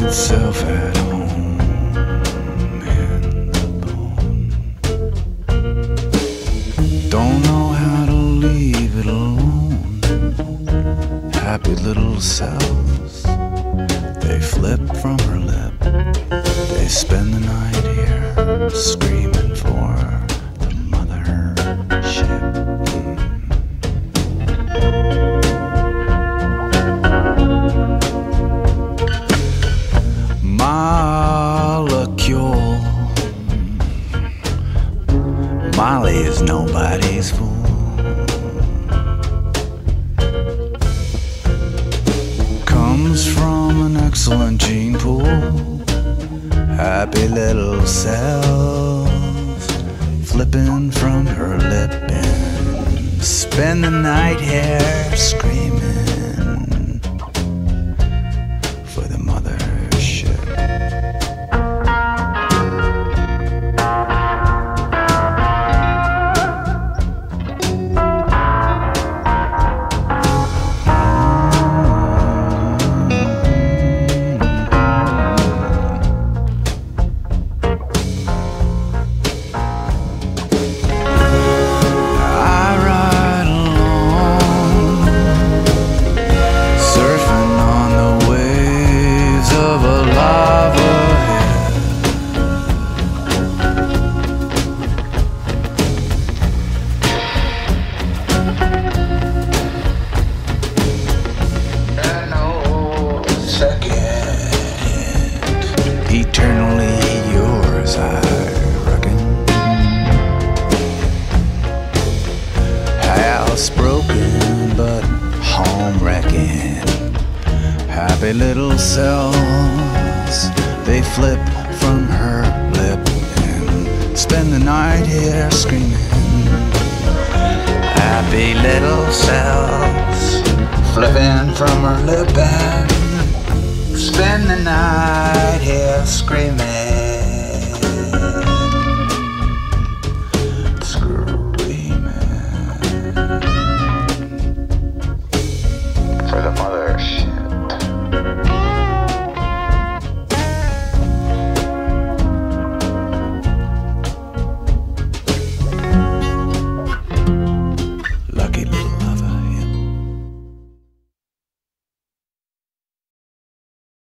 finds itself at home in the bone. Don't know how to leave it alone. Happy little selves, they flip from her lip. They spend the night here, screaming for the mothership. Molly is nobody's fool. Comes from an excellent gene pool. Happy little self, flipping from her lip and spend the night here screaming for the mothership. Eternally yours, I reckon. House broken, but home wrecking. Happy little selves, they flip from her lip and spend the night here screaming. Happy little selves, flipping from her lip and spend the night here screaming.